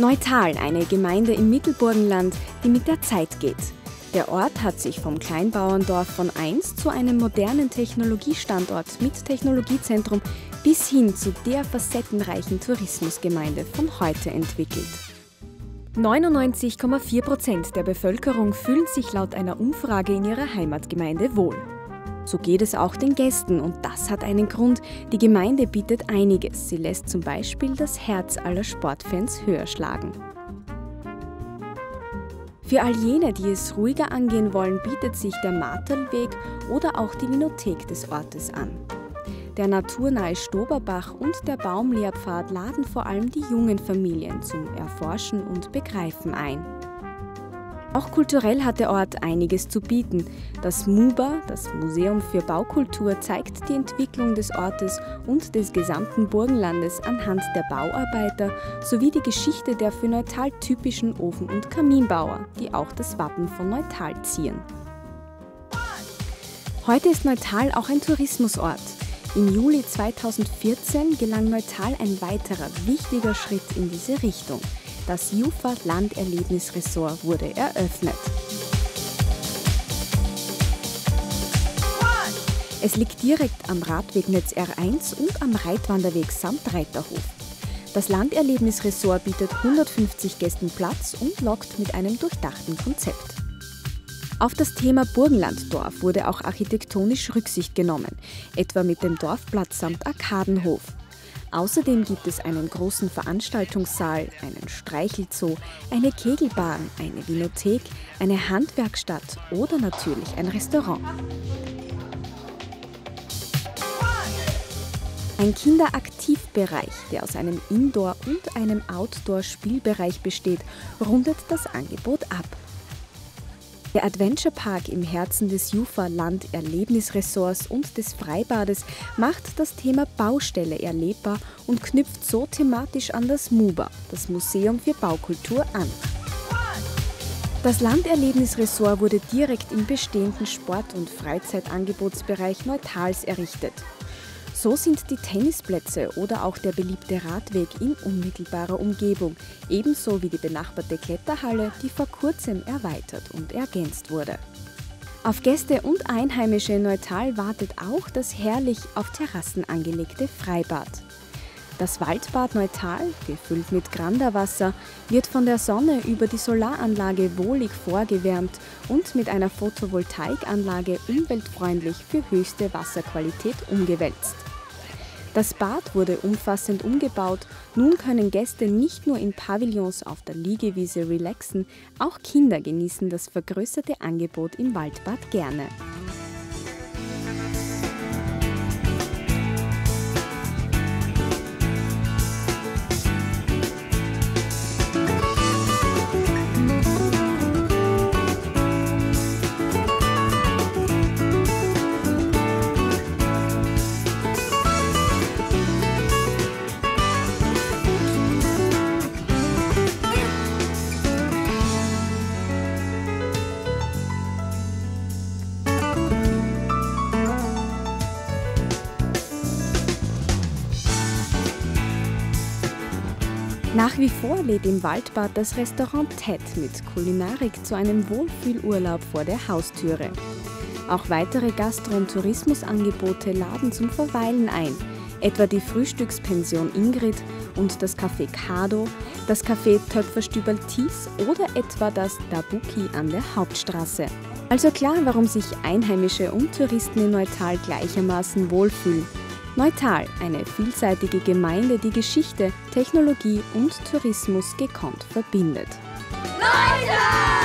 Neutal, eine Gemeinde im Mittelburgenland, die mit der Zeit geht. Der Ort hat sich vom Kleinbauerndorf von einst zu einem modernen Technologiestandort mit Technologiezentrum bis hin zu der facettenreichen Tourismusgemeinde von heute entwickelt. 99,4% der Bevölkerung fühlen sich laut einer Umfrage in ihrer Heimatgemeinde wohl. So geht es auch den Gästen und das hat einen Grund. Die Gemeinde bietet einiges. Sie lässt zum Beispiel das Herz aller Sportfans höher schlagen. Für all jene, die es ruhiger angehen wollen, bietet sich der Materlweg oder auch die Linothek des Ortes an. Der naturnahe Stoberbach und der Baumlehrpfad laden vor allem die jungen Familien zum Erforschen und Begreifen ein. Auch kulturell hat der Ort einiges zu bieten. Das MUBA, das Museum für Baukultur, zeigt die Entwicklung des Ortes und des gesamten Burgenlandes anhand der Bauarbeiter sowie die Geschichte der für Neutal typischen Ofen- und Kaminbauer, die auch das Wappen von Neutal zieren. Heute ist Neutal auch ein Tourismusort. Im Juli 2014 gelang Neutal ein weiterer wichtiger Schritt in diese Richtung. Das Jufa Landerlebnisresort wurde eröffnet. Es liegt direkt am Radwegnetz R1 und am Reitwanderweg samt Reiterhof. Das Landerlebnisresort bietet 150 Gästen Platz und lockt mit einem durchdachten Konzept. Auf das Thema Burgenlanddorf wurde auch architektonisch Rücksicht genommen, etwa mit dem Dorfplatz samt Arkadenhof. Außerdem gibt es einen großen Veranstaltungssaal, einen Streichelzoo, eine Kegelbahn, eine Winothek, eine Handwerkstatt oder natürlich ein Restaurant. Ein Kinderaktivbereich, der aus einem Indoor- und einem Outdoor-Spielbereich besteht, rundet das Angebot ab. Der Adventure Park im Herzen des Jufa Landerlebnisresorts und des Freibades macht das Thema Baustelle erlebbar und knüpft so thematisch an das MUBA, das Museum für Baukultur, an. Das Landerlebnisresort wurde direkt im bestehenden Sport- und Freizeitangebotsbereich Neutals errichtet. So sind die Tennisplätze oder auch der beliebte Radweg in unmittelbarer Umgebung, ebenso wie die benachbarte Kletterhalle, die vor kurzem erweitert und ergänzt wurde. Auf Gäste und Einheimische in Neutal wartet auch das herrlich auf Terrassen angelegte Freibad. Das Waldbad Neutal, gefüllt mit Granderwasser, wird von der Sonne über die Solaranlage wohlig vorgewärmt und mit einer Photovoltaikanlage umweltfreundlich für höchste Wasserqualität umgewälzt. Das Bad wurde umfassend umgebaut, nun können Gäste nicht nur in Pavillons auf der Liegewiese relaxen, auch Kinder genießen das vergrößerte Angebot im Waldbad gerne. Nach wie vor lädt im Waldbad das Restaurant Ted mit Kulinarik zu einem Wohlfühlurlaub vor der Haustüre. Auch weitere Gastro- und Tourismusangebote laden zum Verweilen ein, etwa die Frühstückspension Ingrid und das Café Kado, das Café Töpferstüberl Thies oder etwa das Dabuki an der Hauptstraße. Also klar, warum sich Einheimische und Touristen in Neutal gleichermaßen wohlfühlen. Neutal, eine vielseitige Gemeinde, die Geschichte, Technologie und Tourismus gekonnt verbindet. Neutal!